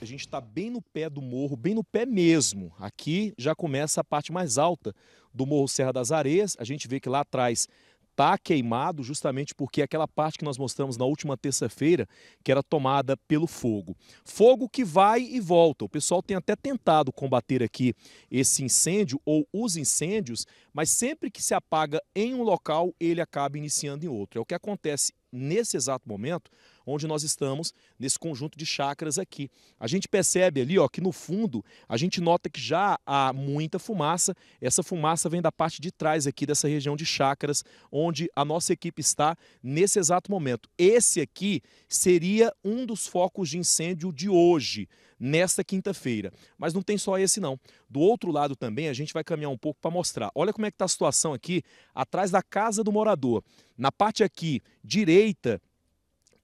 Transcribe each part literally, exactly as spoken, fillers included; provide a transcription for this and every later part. A gente está bem no pé do morro, bem no pé mesmo. Aqui já começa a parte mais alta do Morro Serra das Areias. A gente vê que lá atrás está queimado, justamente porque aquela parte que nós mostramos na última terça-feira, que era tomada pelo fogo. Fogo que vai e volta. O pessoal tem até tentado combater aqui esse incêndio ou os incêndios, mas sempre que se apaga em um local, ele acaba iniciando em outro. É o que acontece nesse exato momento, onde nós estamos nesse conjunto de chácaras aqui. A gente percebe ali, ó, que no fundo a gente nota que já há muita fumaça. Essa fumaça vem da parte de trás aqui dessa região de chácaras, onde a nossa equipe está nesse exato momento. Esse aqui seria um dos focos de incêndio de hoje, nesta quinta-feira. Mas não tem só esse não. Do outro lado também a gente vai caminhar um pouco para mostrar. Olha como é que está a situação aqui atrás da casa do morador. Na parte aqui direita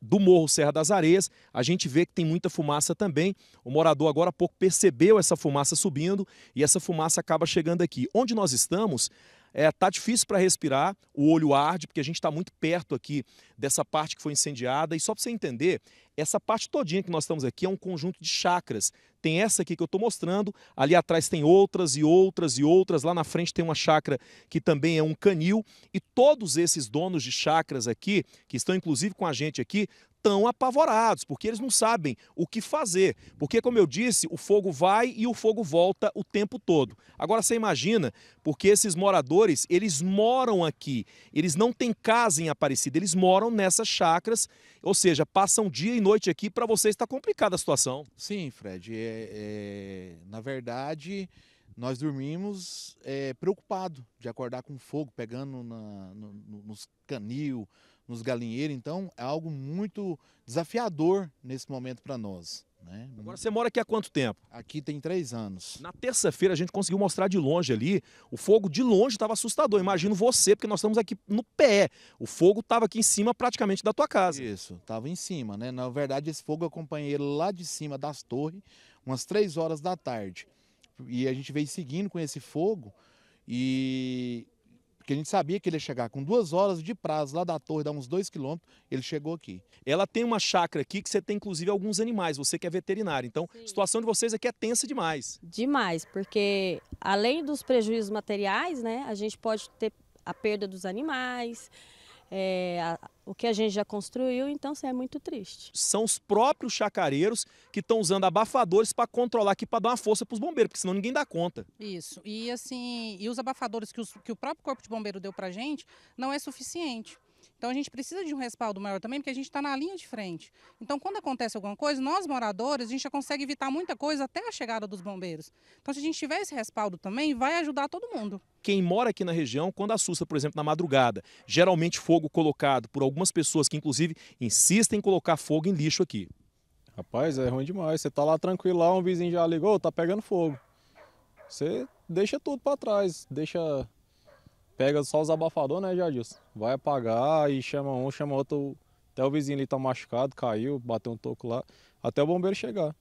do Morro Serra das Areias, a gente vê que tem muita fumaça também. O morador agora há pouco percebeu essa fumaça subindo e essa fumaça acaba chegando aqui. Onde nós estamos, é, tá difícil para respirar, o olho arde, porque a gente está muito perto aqui dessa parte que foi incendiada. E só para você entender, essa parte todinha que nós estamos aqui é um conjunto de chácaras. Tem essa aqui que eu estou mostrando, ali atrás tem outras e outras e outras. Lá na frente tem uma chácara que também é um canil. E todos esses donos de chácaras aqui, que estão inclusive com a gente aqui, estão apavorados, porque eles não sabem o que fazer. Porque, como eu disse, o fogo vai e o fogo volta o tempo todo. Agora você imagina, porque esses moradores, eles moram aqui, eles não têm casa em Aparecida, eles moram nessas chácaras, ou seja, passam dia e noite aqui. Para vocês está complicada a situação. Sim, Fred, é, é, na verdade nós dormimos é, preocupado de acordar com fogo, pegando na, no, nos canil, nos galinheiros. Então é algo muito desafiador nesse momento para nós, né? Agora você mora aqui há quanto tempo? Aqui tem três anos. Na terça-feira a gente conseguiu mostrar de longe ali, o fogo de longe estava assustador. Imagino você, porque nós estamos aqui no pé. O fogo estava aqui em cima praticamente da tua casa. Isso, estava em cima, né? Na verdade esse fogo eu acompanhei ele lá de cima das torres, umas três horas da tarde. E a gente veio seguindo com esse fogo e... porque a gente sabia que ele ia chegar com duas horas de prazo lá da torre, dá uns dois quilômetros, ele chegou aqui. Ela tem uma chácara aqui que você tem, inclusive, alguns animais, você que é veterinário. Então, sim, a situação de vocês aqui é tensa demais. Demais, porque além dos prejuízos materiais, né, a gente pode ter a perda dos animais, é, a, o que a gente já construiu, então isso é muito triste. São os próprios chacareiros que estão usando abafadores para controlar aqui, para dar uma força para os bombeiros, porque senão ninguém dá conta. Isso, e assim, e os abafadores que, os, que o próprio Corpo de Bombeiro deu para a gente não é suficiente. Então a gente precisa de um respaldo maior também, porque a gente está na linha de frente. Então quando acontece alguma coisa, nós moradores, a gente já consegue evitar muita coisa até a chegada dos bombeiros. Então se a gente tiver esse respaldo também, vai ajudar todo mundo. Quem mora aqui na região, quando assusta, por exemplo, na madrugada, geralmente fogo colocado por algumas pessoas que inclusive insistem em colocar fogo em lixo aqui. Rapaz, é ruim demais. Você está lá tranquilo, lá um vizinho já ligou, tá pegando fogo. Você deixa tudo para trás, deixa... Pega só os abafadores, né, Jadilson? Vai apagar e chama um, chama outro. Até o vizinho ali tá machucado, caiu, bateu um toco lá, até o bombeiro chegar.